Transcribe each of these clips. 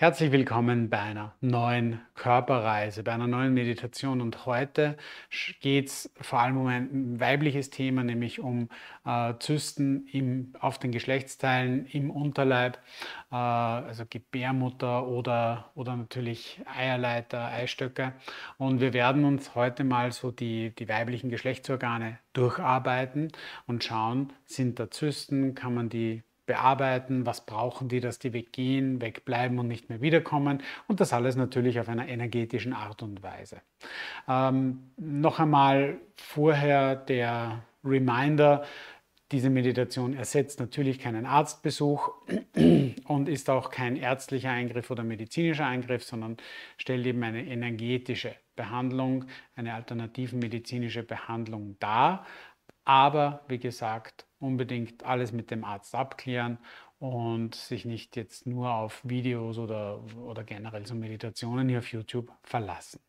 Herzlich willkommen bei einer neuen Körperreise, bei einer neuen Meditation, und heute geht es vor allem um ein weibliches Thema, nämlich um Zysten auf den Geschlechtsteilen, im Unterleib, also Gebärmutter oder natürlich Eierleiter, Eistöcke, und wir werden uns heute mal so die weiblichen Geschlechtsorgane durcharbeiten und schauen, sind da Zysten, kann man die bearbeiten, was brauchen die, dass die weggehen, wegbleiben und nicht mehr wiederkommen, und das alles natürlich auf einer energetischen Art und Weise. Noch einmal vorher der Reminder: Diese Meditation ersetzt natürlich keinen Arztbesuch und ist auch kein ärztlicher Eingriff oder medizinischer Eingriff, sondern stellt eben eine energetische Behandlung, eine alternativmedizinische Behandlung dar. Aber wie gesagt, unbedingt alles mit dem Arzt abklären und sich nicht jetzt nur auf Videos oder generell so Meditationen hier auf YouTube verlassen.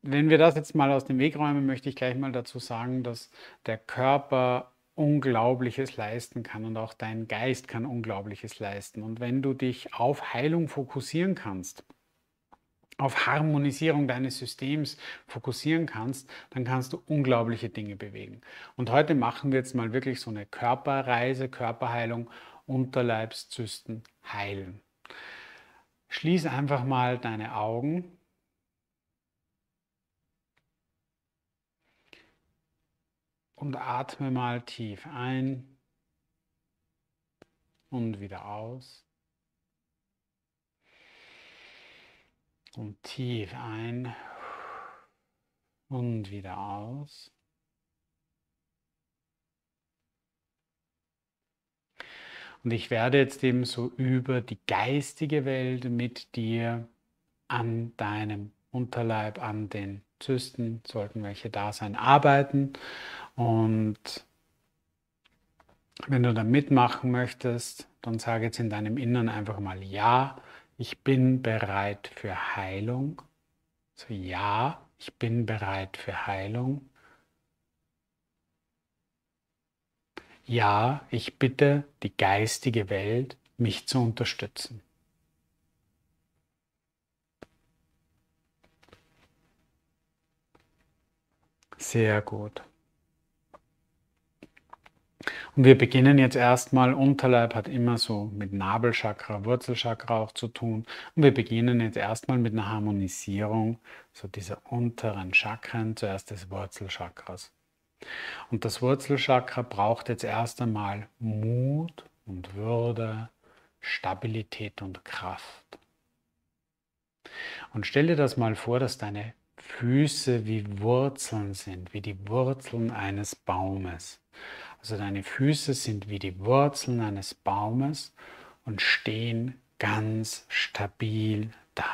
Wenn wir das jetzt mal aus dem Weg räumen, möchte ich gleich mal dazu sagen, dass der Körper Unglaubliches leisten kann und auch dein Geist kann Unglaubliches leisten. Und wenn du dich auf Heilung fokussieren kannst, auf Harmonisierung deines Systems fokussieren kannst, dann kannst du unglaubliche Dinge bewegen. Und heute machen wir jetzt mal wirklich so eine Körperreise, Körperheilung, Unterleibszysten heilen. Schließ einfach mal deine Augen. Und atme mal tief ein und wieder aus. Und tief ein und wieder aus. Und ich werde jetzt eben so über die geistige Welt mit dir an deinem Unterleib, an den Zysten, sollten welche da sein, arbeiten. Und wenn du da mitmachen möchtest, dann sage jetzt in deinem Inneren einfach mal: Ja, ich bin bereit für Heilung. So, ja, ich bin bereit für Heilung. Ja, ich bitte die geistige Welt, mich zu unterstützen. Sehr gut. Und wir beginnen jetzt erstmal. Unterleib hat immer so mit Nabelchakra, Wurzelchakra auch zu tun. Und wir beginnen jetzt erstmal mit einer Harmonisierung so dieser unteren Chakren, zuerst des Wurzelchakras. Und das Wurzelchakra braucht jetzt erst einmal Mut und Würde, Stabilität und Kraft. Und stell dir das mal vor, dass deine Füße wie Wurzeln sind, wie die Wurzeln eines Baumes. Also deine Füße sind wie die Wurzeln eines Baumes und stehen ganz stabil da.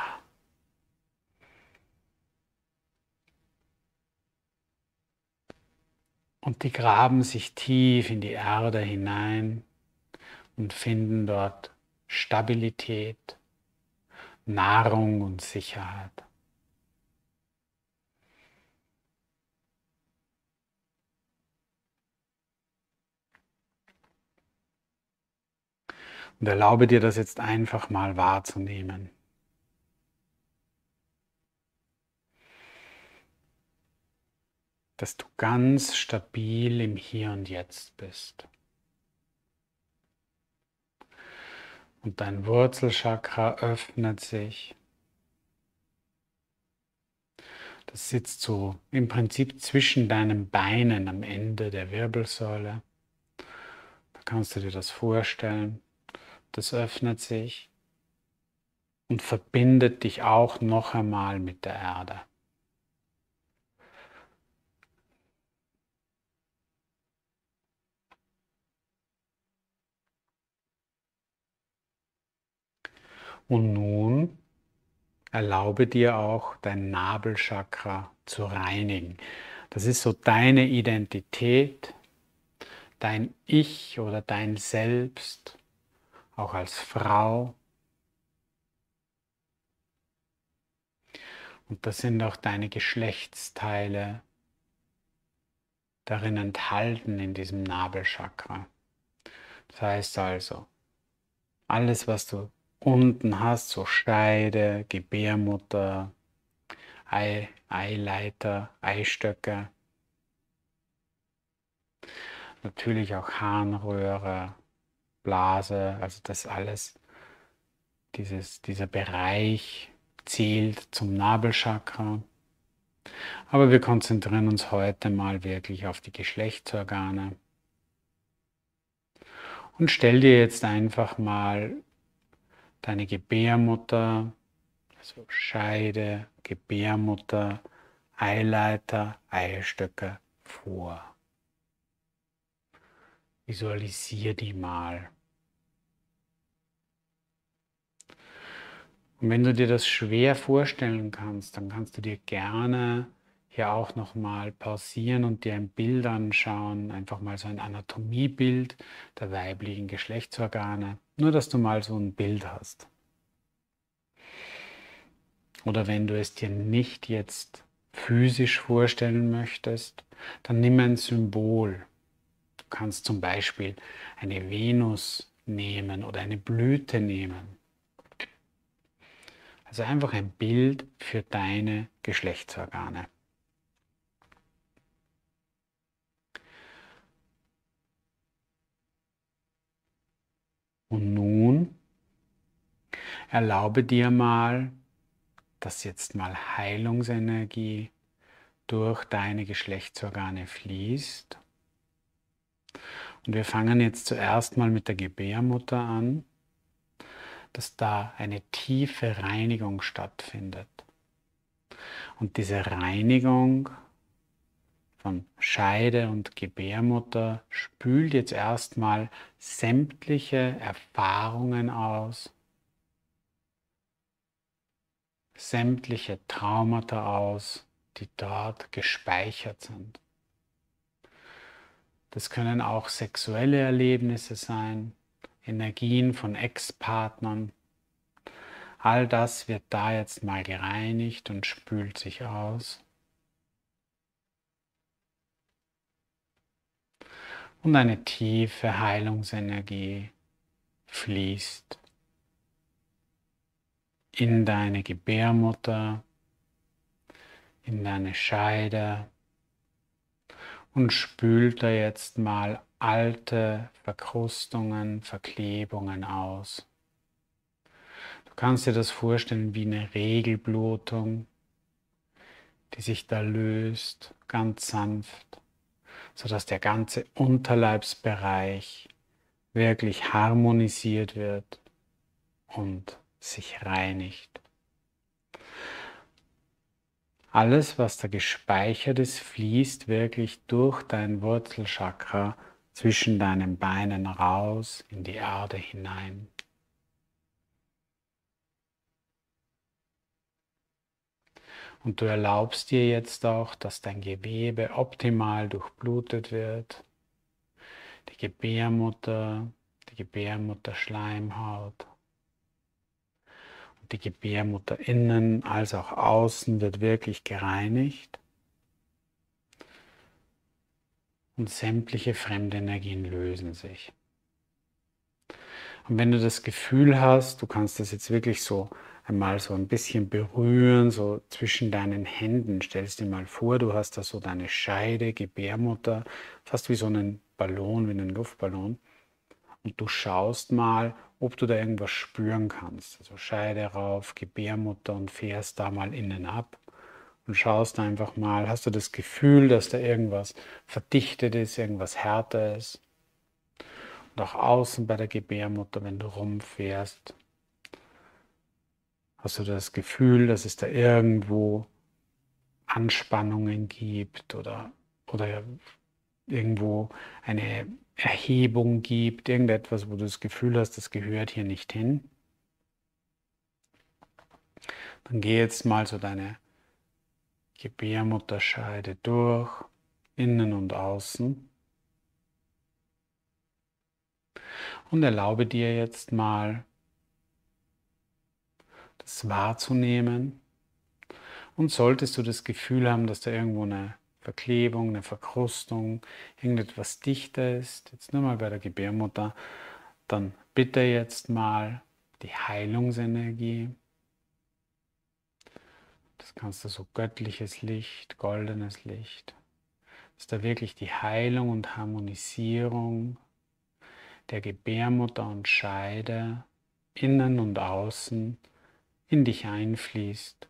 Und die graben sich tief in die Erde hinein und finden dort Stabilität, Nahrung und Sicherheit. Und erlaube dir das jetzt einfach mal wahrzunehmen. Dass du ganz stabil im Hier und Jetzt bist. Und dein Wurzelchakra öffnet sich. Das sitzt so im Prinzip zwischen deinen Beinen am Ende der Wirbelsäule. Da kannst du dir das vorstellen. Das öffnet sich und verbindet dich auch noch einmal mit der Erde. Und nun erlaube dir auch, dein Nabelchakra zu reinigen. Das ist so deine Identität, dein Ich oder dein Selbst. Auch als Frau. Und das sind auch deine Geschlechtsteile darin enthalten in diesem Nabelchakra. Das heißt also, alles, was du unten hast, so Scheide, Gebärmutter, Ei, Eileiter, Eistöcke. Natürlich auch Harnröhre, Blase, also das alles, dieser Bereich zählt zum Nabelchakra. Aber wir konzentrieren uns heute mal wirklich auf die Geschlechtsorgane. Und stell dir jetzt einfach mal deine Gebärmutter, also Scheide, Gebärmutter, Eileiter, Eistöcke vor. Visualisier die mal. Und wenn du dir das schwer vorstellen kannst, dann kannst du dir gerne hier auch nochmal pausieren und dir ein Bild anschauen, einfach mal so ein Anatomiebild der weiblichen Geschlechtsorgane, nur dass du mal so ein Bild hast. Oder wenn du es dir nicht jetzt physisch vorstellen möchtest, dann nimm ein Symbol. Du kannst zum Beispiel eine Venus nehmen oder eine Blüte nehmen. Also einfach ein Bild für deine Geschlechtsorgane. Und nun erlaube dir mal, dass jetzt mal Heilungsenergie durch deine Geschlechtsorgane fließt. Und wir fangen jetzt zuerst mal mit der Gebärmutter an, dass da eine tiefe Reinigung stattfindet. Und diese Reinigung von Scheide und Gebärmutter spült jetzt erstmal sämtliche Erfahrungen aus, sämtliche Traumata aus, die dort gespeichert sind. Das können auch sexuelle Erlebnisse sein, Energien von Ex-Partnern. All das wird da jetzt mal gereinigt und spült sich aus. Und eine tiefe Heilungsenergie fließt in deine Gebärmutter, in deine Scheide und spült da jetzt mal alte Verkrustungen, Verklebungen aus. Du kannst dir das vorstellen wie eine Regelblutung, die sich da löst, ganz sanft, sodass der ganze Unterleibsbereich wirklich harmonisiert wird und sich reinigt. Alles, was da gespeichert ist, fließt wirklich durch dein Wurzelchakra zwischen deinen Beinen raus in die Erde hinein. Und du erlaubst dir jetzt auch, dass dein Gewebe optimal durchblutet wird. Die Gebärmutterschleimhaut, die Gebärmutter innen als auch außen wird wirklich gereinigt und sämtliche Fremdenergien lösen sich. Und wenn du das Gefühl hast, du kannst das jetzt wirklich so einmal so ein bisschen berühren, so zwischen deinen Händen, stellst dir mal vor, du hast da so deine Scheide, Gebärmutter, fast wie so einen Ballon, wie einen Luftballon, und du schaust mal, ob du da irgendwas spüren kannst. Also Scheide rauf, Gebärmutter und fährst da mal innen ab und schaust einfach mal, hast du das Gefühl, dass da irgendwas verdichtet ist, irgendwas härter ist. Und auch außen bei der Gebärmutter, wenn du rumfährst, hast du das Gefühl, dass es da irgendwo Anspannungen gibt oder irgendwo eine Erhebung gibt, irgendetwas, wo du das Gefühl hast, das gehört hier nicht hin. Dann geh jetzt mal so deine Gebärmutterscheide durch, innen und außen. Und erlaube dir jetzt mal, das wahrzunehmen. Und solltest du das Gefühl haben, dass da irgendwo eine Verklebung, eine Verkrustung, irgendetwas dichter ist, jetzt nur mal bei der Gebärmutter, dann bitte jetzt mal die Heilungsenergie. Das kannst du so göttliches Licht, goldenes Licht. Dass da wirklich die Heilung und Harmonisierung der Gebärmutter und Scheide, innen und außen, in dich einfließt.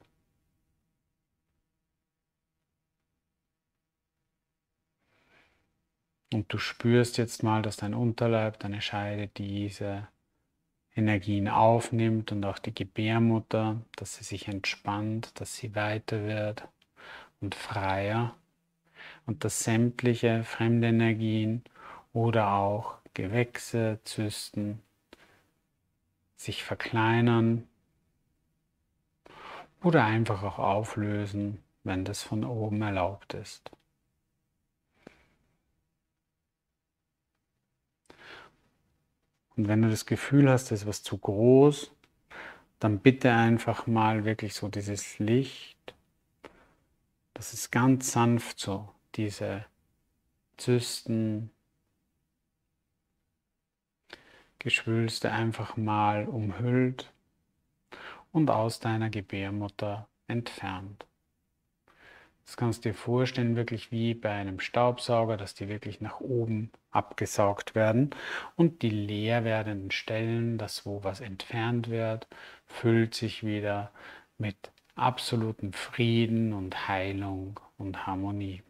Und du spürst jetzt mal, dass dein Unterleib, deine Scheide diese Energien aufnimmt und auch die Gebärmutter, dass sie sich entspannt, dass sie weiter wird und freier und dass sämtliche fremde Energien oder auch Gewächse, Zysten sich verkleinern oder einfach auch auflösen, wenn das von oben erlaubt ist. Und wenn du das Gefühl hast, das ist was zu groß, dann bitte einfach mal wirklich so dieses Licht, das ist ganz sanft so, diese Zysten, Geschwülste einfach mal umhüllt und aus deiner Gebärmutter entfernt. Das kannst du dir vorstellen, wirklich wie bei einem Staubsauger, dass die wirklich nach oben abgesaugt werden und die leer werdenden Stellen, das wo was entfernt wird, füllt sich wieder mit absolutem Frieden und Heilung und Harmonie.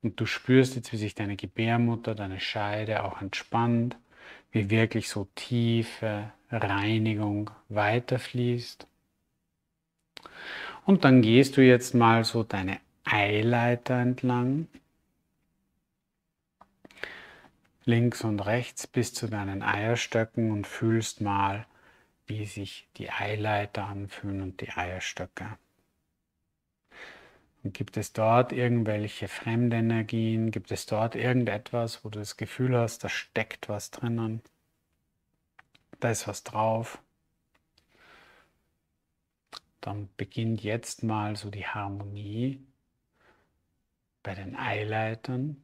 Und du spürst jetzt, wie sich deine Gebärmutter, deine Scheide auch entspannt, wie wirklich so tiefe Reinigung weiterfließt. Und dann gehst du jetzt mal so deine Eileiter entlang, links und rechts bis zu deinen Eierstöcken und fühlst mal, wie sich die Eileiter anfühlen und die Eierstöcke. Und gibt es dort irgendwelche Fremdenergien? Gibt es dort irgendetwas, wo du das Gefühl hast, da steckt was drinnen? Da ist was drauf. Dann beginnt jetzt mal so die Harmonie bei den Eileitern.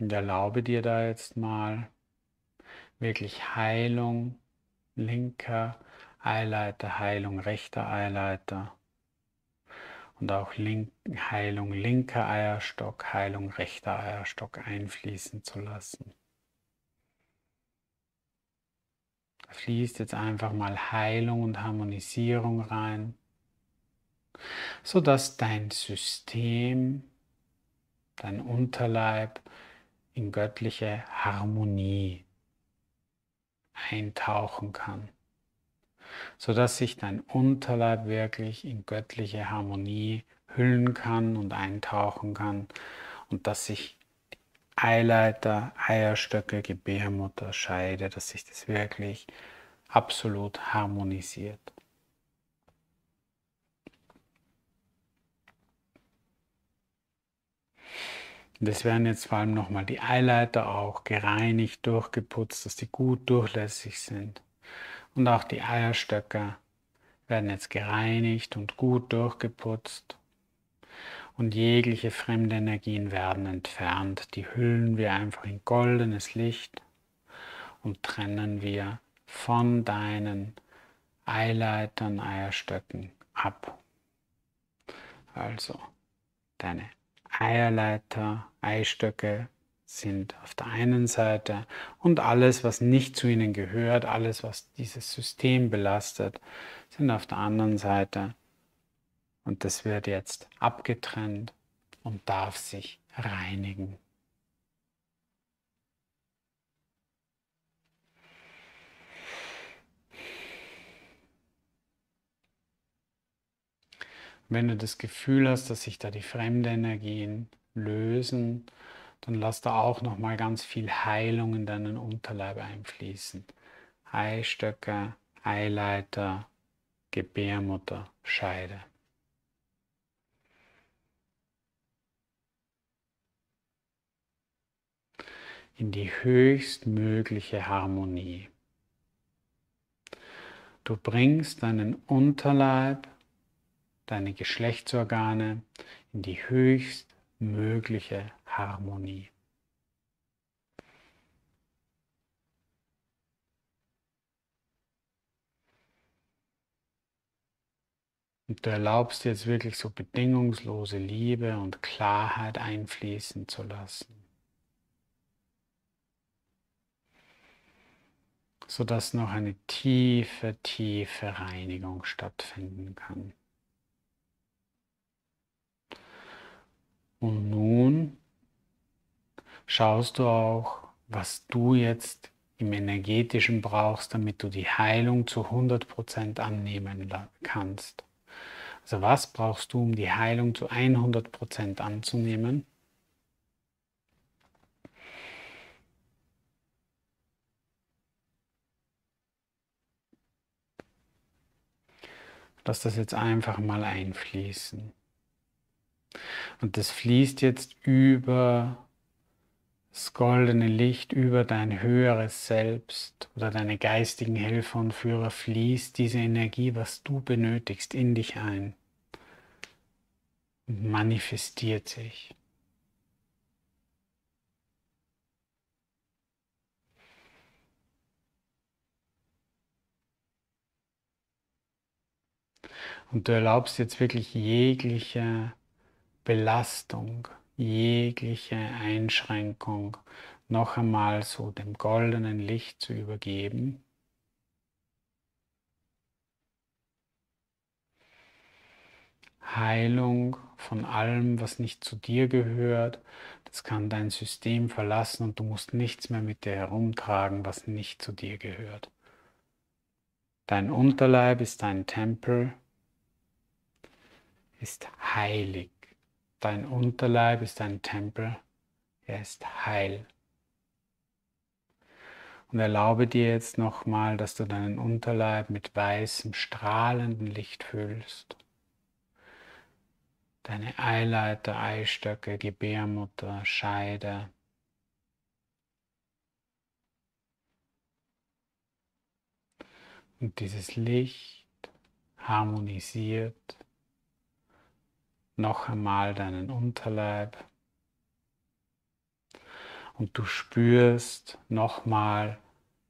Und erlaube dir da jetzt mal wirklich Heilung, linker Eileiter, Heilung rechter Eileiter und auch Heilung linker Eierstock, Heilung rechter Eierstock einfließen zu lassen. Da fließt jetzt einfach mal Heilung und Harmonisierung rein, sodass dein System, dein Unterleib in göttliche Harmonie eintauchen kann, sodass sich dein Unterleib wirklich in göttliche Harmonie hüllen kann und eintauchen kann und dass sich die Eileiter, Eierstöcke, Gebärmutter, Scheide, dass sich das wirklich absolut harmonisiert. Das werden jetzt vor allem nochmal die Eileiter auch gereinigt, durchgeputzt, dass die gut durchlässig sind. Und auch die Eierstöcke werden jetzt gereinigt und gut durchgeputzt. Und jegliche fremde Energien werden entfernt. Die hüllen wir einfach in goldenes Licht und trennen wir von deinen Eileitern, Eierstöcken ab. Also deine Eierleiter, Eistöcke sind auf der einen Seite und alles, was nicht zu ihnen gehört, alles, was dieses System belastet, sind auf der anderen Seite. Und das wird jetzt abgetrennt und darf sich reinigen. Wenn du das Gefühl hast, dass sich da die fremden Energien lösen, dann lass da auch nochmal ganz viel Heilung in deinen Unterleib einfließen. Eistöcke, Eileiter, Gebärmutter, Scheide. In die höchstmögliche Harmonie. Du bringst deinen Unterleib, deine Geschlechtsorgane in die höchst mögliche Harmonie. Und du erlaubst dir jetzt wirklich so bedingungslose Liebe und Klarheit einfließen zu lassen, sodass noch eine tiefe, tiefe Reinigung stattfinden kann. Und nun schaust du auch, was du jetzt im Energetischen brauchst, damit du die Heilung zu 100% annehmen kannst. Also was brauchst du, um die Heilung zu 100% anzunehmen? Lass das jetzt einfach mal einfließen. Und das fließt jetzt über das goldene Licht, über dein höheres Selbst oder deine geistigen Helfer und Führer, fließt diese Energie, was du benötigst, in dich ein und manifestiert sich. Und du erlaubst jetzt wirklich jegliche Belastung, jegliche Einschränkung noch einmal so dem goldenen Licht zu übergeben. Heilung von allem, was nicht zu dir gehört, das kann dein System verlassen und du musst nichts mehr mit dir herumtragen, was nicht zu dir gehört. Dein Unterleib ist dein Tempel, ist heilig. Dein Unterleib ist dein Tempel, er ist heil. Und erlaube dir jetzt nochmal, dass du deinen Unterleib mit weißem, strahlendem Licht füllst. Deine Eileiter, Eistöcke, Gebärmutter, Scheide. Und dieses Licht harmonisiert noch einmal deinen Unterleib und du spürst nochmal,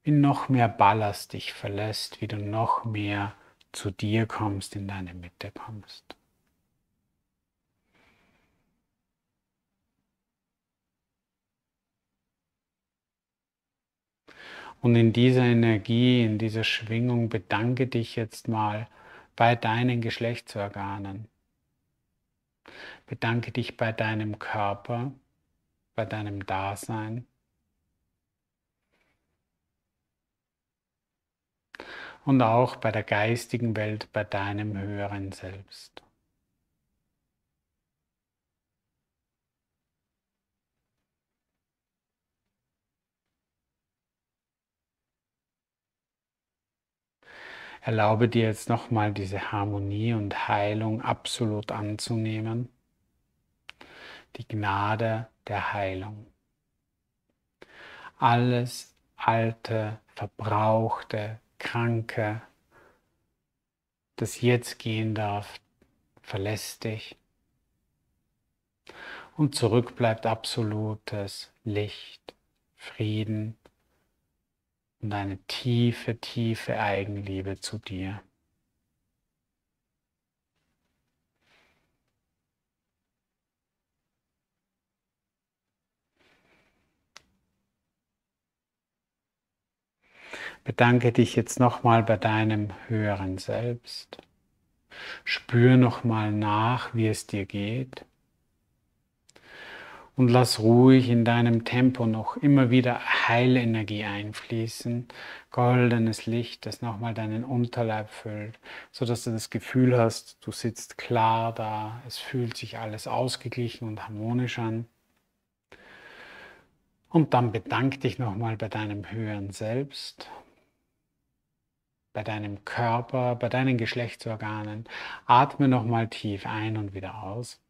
wie noch mehr Ballast dich verlässt, wie du noch mehr zu dir kommst, in deine Mitte kommst. Und in dieser Energie, in dieser Schwingung bedanke dich jetzt mal bei deinen Geschlechtsorganen. Bedanke dich bei deinem Körper, bei deinem Dasein. Und auch bei der geistigen Welt, bei deinem höheren Selbst. Erlaube dir jetzt nochmal diese Harmonie und Heilung absolut anzunehmen. Die Gnade der Heilung. Alles Alte, Verbrauchte, Kranke, das jetzt gehen darf, verlässt dich. Und zurück bleibt absolutes Licht, Frieden. Und eine tiefe, tiefe Eigenliebe zu dir. Bedanke dich jetzt nochmal bei deinem höheren Selbst. Spür nochmal nach, wie es dir geht. Und lass ruhig in deinem Tempo noch immer wieder Heilenergie einfließen, goldenes Licht, das nochmal deinen Unterleib füllt, sodass du das Gefühl hast, du sitzt klar da, es fühlt sich alles ausgeglichen und harmonisch an. Und dann bedank dich nochmal bei deinem höheren Selbst, bei deinem Körper, bei deinen Geschlechtsorganen. Atme nochmal tief ein und wieder aus.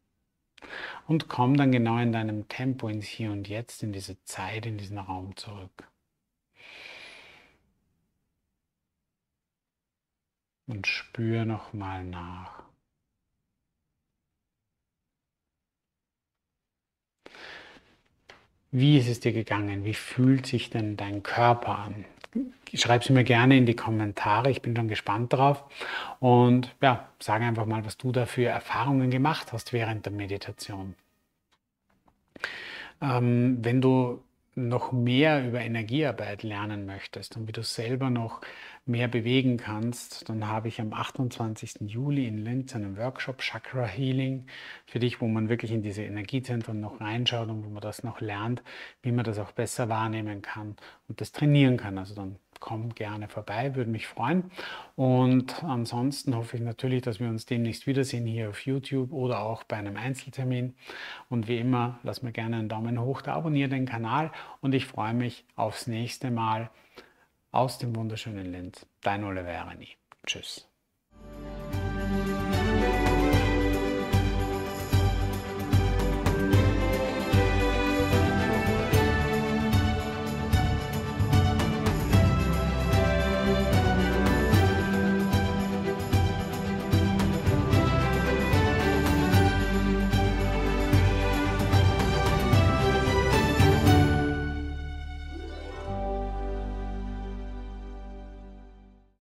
Und komm dann genau in deinem Tempo ins Hier und Jetzt, in diese Zeit, in diesen Raum zurück. Und spür nochmal nach. Wie ist es dir gegangen? Wie fühlt sich denn dein Körper an? Schreib sie mir gerne in die Kommentare, ich bin schon gespannt drauf. Und ja, sag einfach mal, was du da für Erfahrungen gemacht hast während der Meditation. Wenn du noch mehr über Energiearbeit lernen möchtest und wie du selber noch mehr bewegen kannst, dann habe ich am 28. Juli in Linz einen Workshop Chakra Healing für dich, wo man wirklich in diese Energiezentren noch reinschaut und wo man das noch lernt, wie man das auch besser wahrnehmen kann und das trainieren kann. Also dann komm gerne vorbei, würde mich freuen. Und ansonsten hoffe ich natürlich, dass wir uns demnächst wiedersehen hier auf YouTube oder auch bei einem Einzeltermin. Und wie immer, lass mir gerne einen Daumen hoch, da abonniere den Kanal und ich freue mich aufs nächste Mal aus dem wunderschönen Linz. Dein Oliver Erenyi. Tschüss.